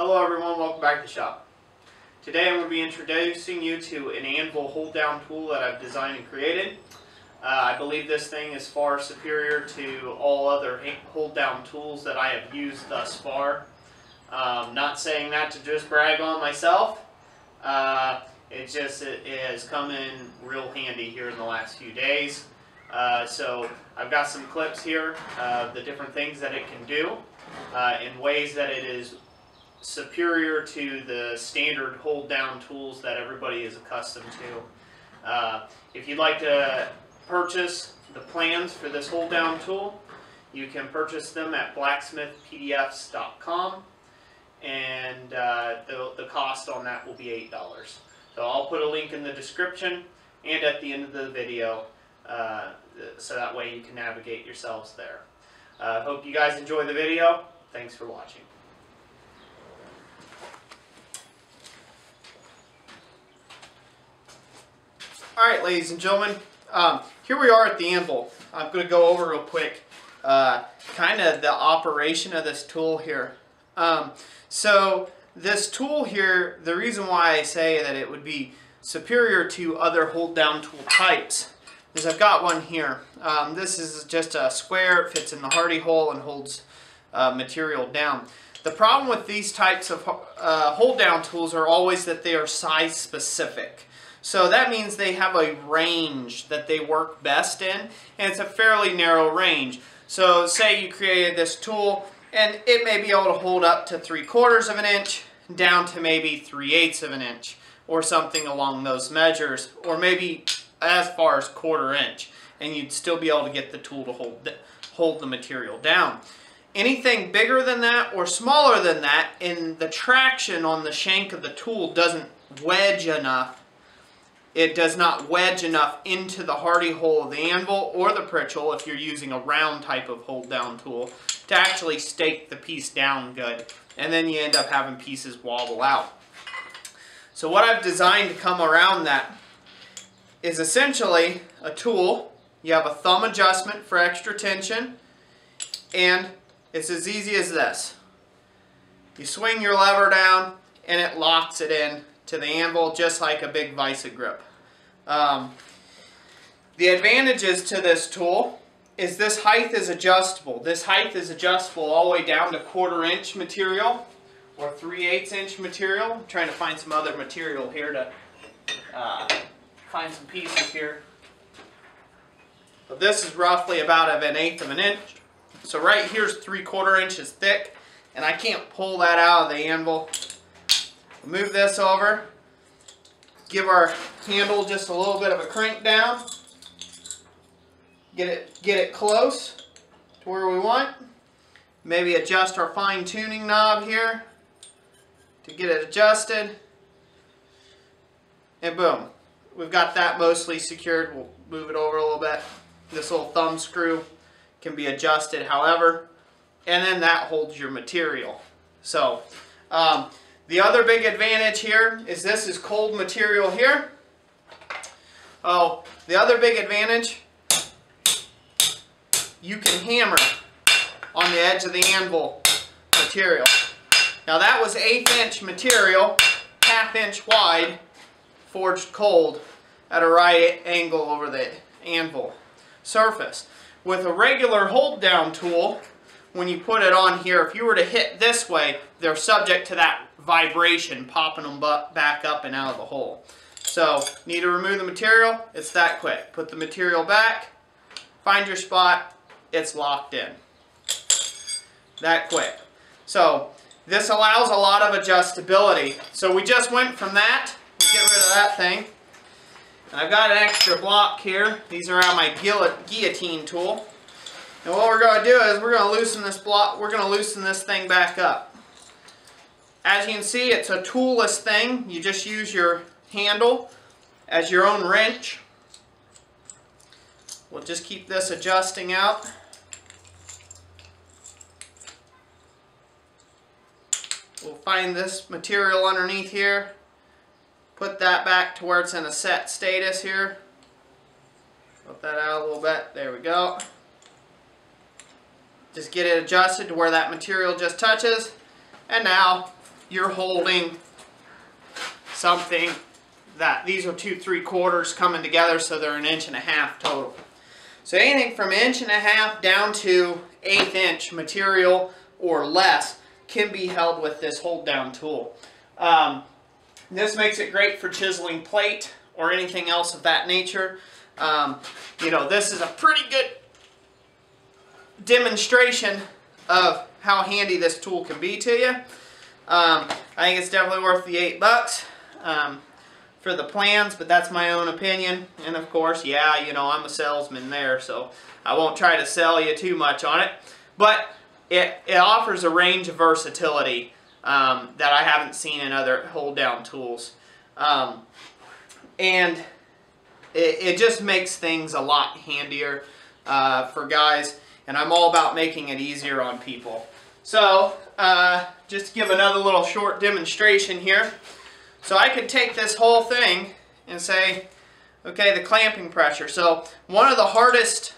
Hello everyone, welcome back to the shop. Today I'm going to be introducing you to an anvil hold down tool that I've designed and created. I believe this thing is far superior to all other hold down tools that I have used thus far. Not saying that to just brag on myself. It has come in real handy here in the last few days. So I've got some clips here of the different things that it can do in ways that it is superior to the standard hold down tools that everybody is accustomed to. If you'd like to purchase the plans for this hold down tool, you can purchase them at blacksmithpdfs.com, and the cost on that will be $8. So I'll put a link in the description and at the end of the video, so that way you can navigate yourselves there. Hope you guys enjoy the video. Thanks for watching. Alright, ladies and gentlemen, here we are at the anvil. I'm going to go over real quick kind of the operation of this tool here. So this tool here, the reason why I say that it would be superior to other hold down tool types is I've got one here. This is just a square, it fits in the hardy hole and holds material down. The problem with these types of hold down tools are always that they are size specific. So that means they have a range that they work best in, and it's a fairly narrow range. So say you created this tool, and it may be able to hold up to 3/4 of an inch, down to maybe 3/8 of an inch, or something along those measures, or maybe as far as 1/4 inch, and you'd still be able to get the tool to hold the material down. Anything bigger than that or smaller than that, and the traction on the shank of the tool doesn't wedge enough. It does not wedge enough into the hardy hole of the anvil or the pritchel, if you're using a round type of hold down tool, to actually stake the piece down good. And then you end up having pieces wobble out. So what I've designed to come around that is essentially a tool. You have a thumb adjustment for extra tension, and it's as easy as this. You swing your lever down and it locks it in to the anvil just like a big vise grip. The advantages to this tool is this height is adjustable. This height is adjustable all the way down to 1/4 inch material or 3/8 inch material. I'm trying to find some other material here to find some pieces here. But this is roughly about 1/8 of an inch. So right here's 3/4 inches thick, and I can't pull that out of the anvil. Move this over, give our handle just a little bit of a crank down, get it close to where we want, maybe adjust our fine tuning knob here to get it adjusted, and boom, we've got that mostly secured. We'll move it over a little bit. This little thumb screw can be adjusted however, and then that holds your material. So the other big advantage here is this is cold material here. Oh, the other big advantage, you can hammer on the edge of the anvil material. Now that was 1/8 inch material, 1/2 inch wide, forged cold at a right angle over the anvil surface. With a regular hold down tool, when you put it on here, if you were to hit this way, they're subject to that vibration popping them back up and out of the hole. So need to remove the material, it's that quick. Put the material back, find your spot, it's locked in. That quick. So this allows a lot of adjustability. So we just went from that, get rid of that thing. And I've got an extra block here. These are on my guillotine tool. And what we're going to do is we're going to loosen this block, we're going to loosen this thing back up. As you can see, it's a toolless thing. You just use your handle as your own wrench. We'll just keep this adjusting out. We'll find this material underneath here. Put that back to where it's in a set status here. Put that out a little bit. There we go. Just get it adjusted to where that material just touches. And now you're holding something that these are 2 3/4 coming together, so they're 1.5 inches total. So anything from 1.5 inches down to 1/8 inch material or less can be held with this hold down tool. This makes it great for chiseling plate or anything else of that nature. You know, this is a pretty good demonstration of how handy this tool can be to you. I think it's definitely worth the $8 for the plans, but that's my own opinion. And of course, yeah, you know, I'm a salesman there, so I won't try to sell you too much on it. But it offers a range of versatility that I haven't seen in other hold down tools. And it just makes things a lot handier for guys, and I'm all about making it easier on people. So just to give another little short demonstration here. So I could take this whole thing and say, okay, the clamping pressure. So one of the hardest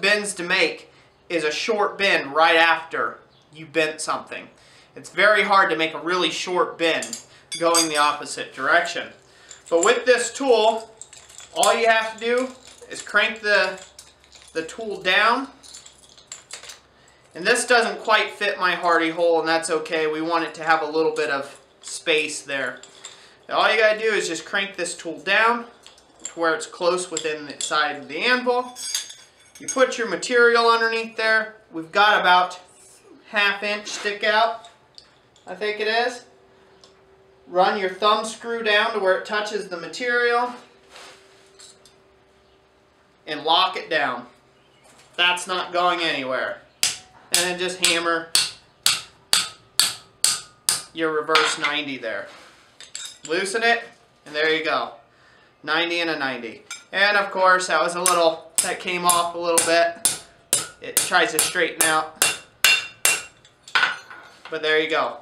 bends to make is a short bend right after you bent something. It's very hard to make a really short bend going the opposite direction. But with this tool, all you have to do is crank the tool down. And this doesn't quite fit my Hardy hole, and that's okay. We want it to have a little bit of space there. Now, all you gotta do is just crank this tool down to where it's close within the side of the anvil. You put your material underneath there. We've got about 1/2 inch stick out, I think it is. Run your thumb screw down to where it touches the material and lock it down. That's not going anywhere. And then just hammer your reverse 90 there. Loosen it, and there you go. 90 and a 90. And of course, that came off a little bit. It tries to straighten out. But there you go.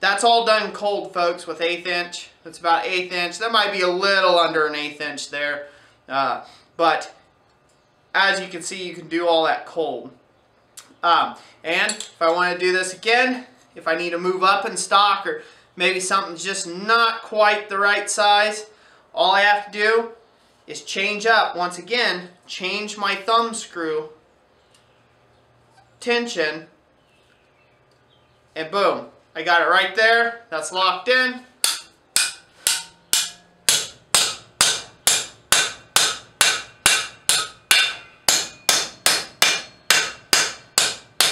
That's all done cold, folks, with 1/8 inch. It's about 1/8 inch. That might be a little under an 1/8 inch there. But as you can see, you can do all that cold. And if I want to do this again, if I need to move up in stock or maybe something's just not quite the right size, all I have to do is change up. Once again, change my thumb screw tension, and boom, I got it right there. That's locked in.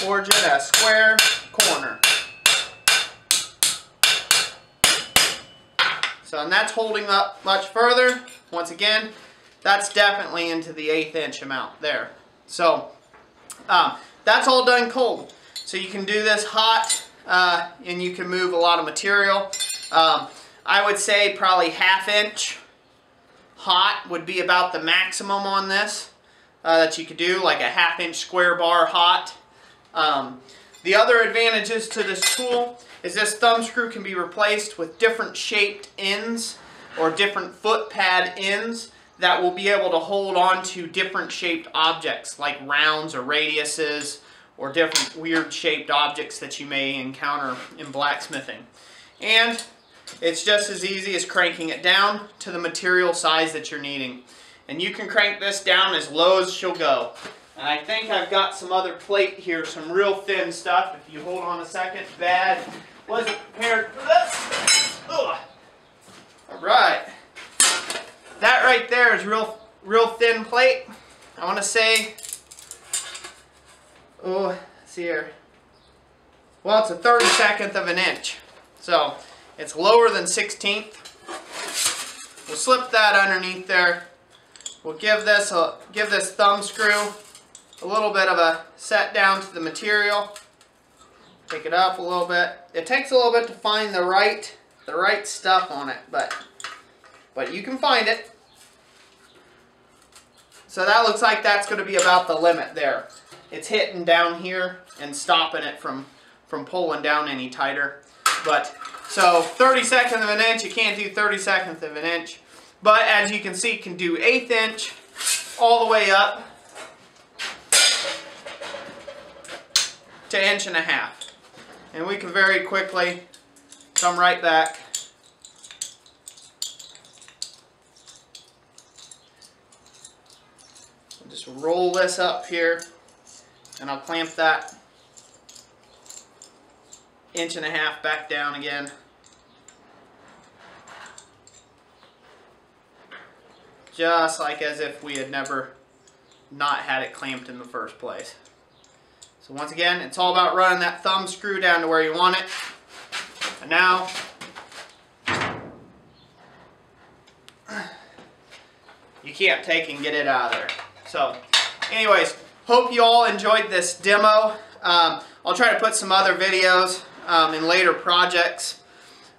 Forge it a square corner. So, and that's holding up much further. Once again, that's definitely into the 1/8 inch amount there. So that's all done cold. So you can do this hot, and you can move a lot of material. I would say probably 1/2 inch hot would be about the maximum on this that you could do, like a 1/2 inch square bar hot. The other advantages to this tool is this thumb screw can be replaced with different shaped ends or different foot pad ends that will be able to hold on to different shaped objects like rounds or radiuses or different weird shaped objects that you may encounter in blacksmithing. And it's just as easy as cranking it down to the material size that you're needing. And you can crank this down as low as she'll go. And I think I've got some other plate here, some real thin stuff. If you hold on a second, bad. Wasn't prepared for this. Ugh. All right. That right there is real thin plate. I want to say, oh, let's see here. Well, it's a 1/32 of an inch. So it's lower than 1/16. We'll slip that underneath there. We'll give this thumb screw a little bit of a set down to the material. Pick it up a little bit. It takes a little bit to find the right stuff on it, but you can find it. So that looks like that's going to be about the limit there. It's hitting down here and stopping it from pulling down any tighter. But so 1/32 of an inch, you can't do 1/32 of an inch, but as you can see, can do 1/8 inch all the way up to 1.5 inches. and we can very quickly come right back and just roll this up here, and I'll clamp that 1.5 inches back down again. Just like as if we had never not had it clamped in the first place. So once again, it's all about running that thumb screw down to where you want it. And now, you can't take and get it out of there. So anyways, hope you all enjoyed this demo. I'll try to put some other videos in later projects.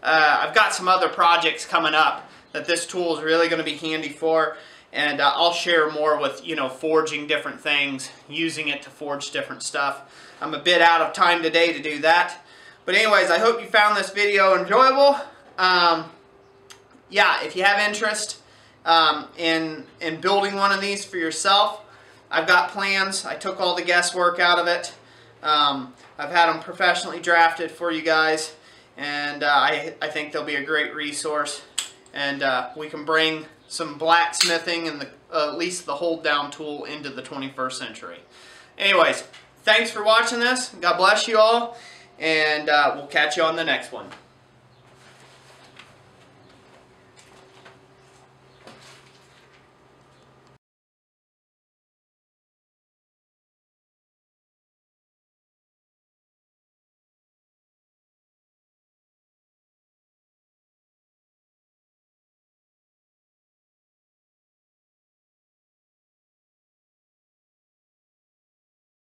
I've got some other projects coming up that this tool is really going to be handy for, and I'll share more with, you know, forging different things, using it to forge different stuff. I'm a bit out of time today to do that, but anyways, I hope you found this video enjoyable. Yeah, if you have interest in building one of these for yourself, I've got plans. I took all the guesswork out of it. I've had them professionally drafted for you guys, and I think they'll be a great resource. And we can bring some blacksmithing and at least the hold down tool into the 21st century. Anyways, thanks for watching this. God bless you all, and we'll catch you on the next one.